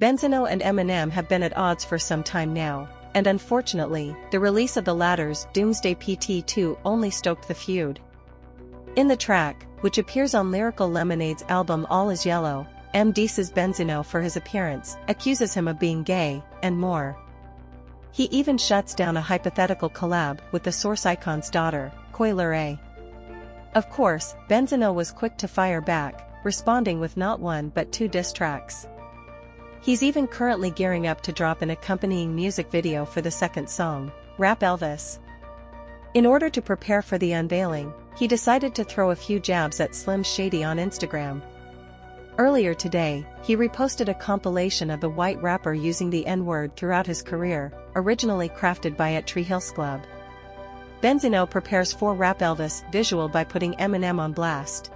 Benzino and Eminem have been at odds for some time now, and unfortunately, the release of the latter's Doomsday PT2 only stoked the feud. In the track, which appears on Lyrical Lemonade's album All Is Yellow, M disses Benzino for his appearance, accuses him of being gay, and more. He even shuts down a hypothetical collab with the Source Icon's daughter, Coilerae. Of course, Benzino was quick to fire back, responding with not one but two diss tracks. He's even currently gearing up to drop an accompanying music video for the second song, Rap Elvis. In order to prepare for the unveiling, he decided to throw a few jabs at Slim Shady on Instagram. Earlier today, he reposted a compilation of the white rapper using the N-word throughout his career, originally crafted by At Tree Hills Club. Benzino prepares for Rap Elvis visual by putting Eminem on blast.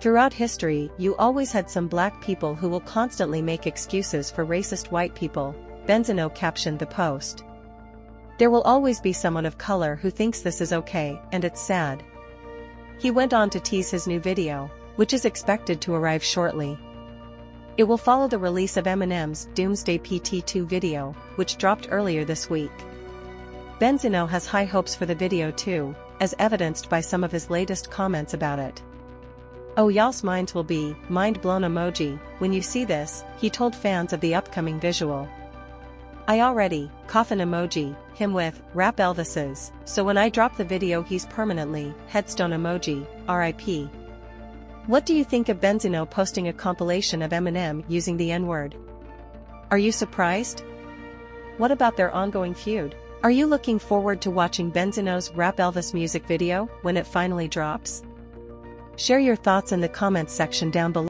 Throughout history, you always had some black people who will constantly make excuses for racist white people, Benzino captioned the post. There will always be someone of color who thinks this is okay, and it's sad. He went on to tease his new video, which is expected to arrive shortly. It will follow the release of Eminem's Doomsday PT2 video, which dropped earlier this week. Benzino has high hopes for the video too, as evidenced by some of his latest comments about it. "Oh, y'all's minds will be mind-blown emoji when you see this," he told fans of the upcoming visual. "I already coffin emoji him with Rap Elvises, so when I drop the video he's permanently headstone emoji, RIP." What do you think of Benzino posting a compilation of Eminem using the N-word? Are you surprised? What about their ongoing feud? Are you looking forward to watching Benzino's Rap Elvis music video when it finally drops? Share your thoughts in the comments section down below.